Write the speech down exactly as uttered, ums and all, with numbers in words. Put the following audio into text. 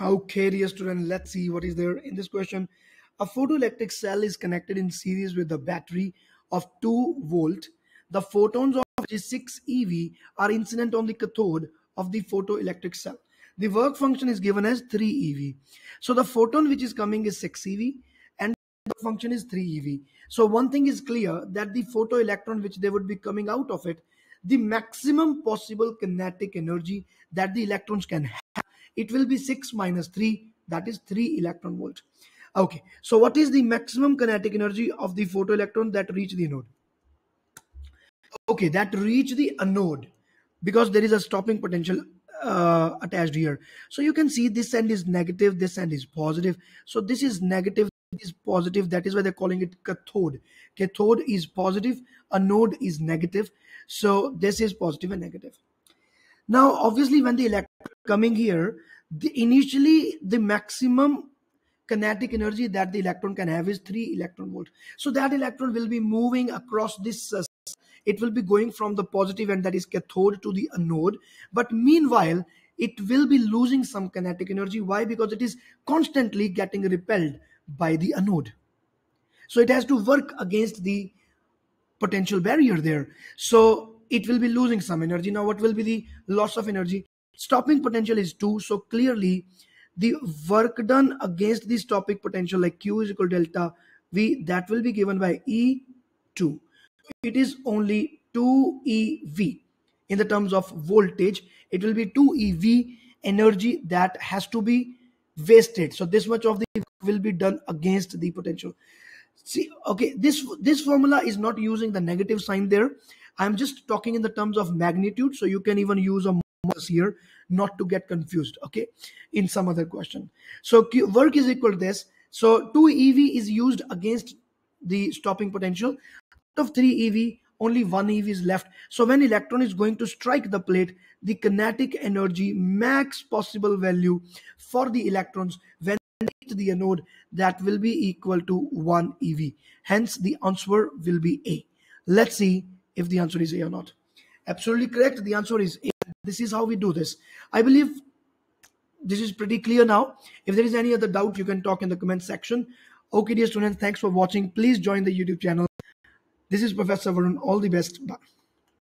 Okay, dear student, let's see what is there in this question. A photoelectric cell is connected in series with a battery of two volts. The photons of six E V are incident on the cathode of the photoelectric cell. The work function is given as three E V. So the photon which is coming is six E V and the function is three E V. So one thing is clear, that the photoelectron which they would be coming out of it, the maximum possible kinetic energy that the electrons can have, it will be six minus three, that is three electron volt. Okay, so what is the maximum kinetic energy of the photoelectron that reach the anode? Okay, that reach the anode, because there is a stopping potential uh, attached here. So you can see this end is negative, this end is positive. So this is negative, this is positive. That is why they're calling it cathode. Cathode is positive, anode is negative. So this is positive and negative. Now, obviously, when the electron coming here, the initially the maximum kinetic energy that the electron can have is three electron volt. So that electron will be moving across this uh, it will be going from the positive end, that is cathode, to the anode, but meanwhile it will be losing some kinetic energy. Why? Because it is constantly getting repelled by the anode, so it has to work against the potential barrier there, so it will be losing some energy. Now what will be the loss of energy? Stopping potential is two, so clearly the work done against the stopping potential, like Q is equal to delta V, that will be given by E two. It is only two E V in the terms of voltage. It will be two E V energy that has to be wasted. So this much of the will be done against the potential. See, okay, this this formula is not using the negative sign there. I'm just talking in the terms of magnitude, so you can even use a here not to get confused, okay, in some other question. So Q, work is equal to this, so two E V is used against the stopping potential. Out of three E V, only one E V is left, so when electron is going to strike the plate, the kinetic energy max possible value for the electrons when they hit the anode, that will be equal to one E V. Hence the answer will be A. Let's see if the answer is A or not. Absolutely correct, the answer is A. This is how we do this. I believe this is pretty clear now. If there is any other doubt, you can talk in the comment section. Okay, dear students, thanks for watching. Please join the YouTube channel. This is Professor Varun. All the best. Bye.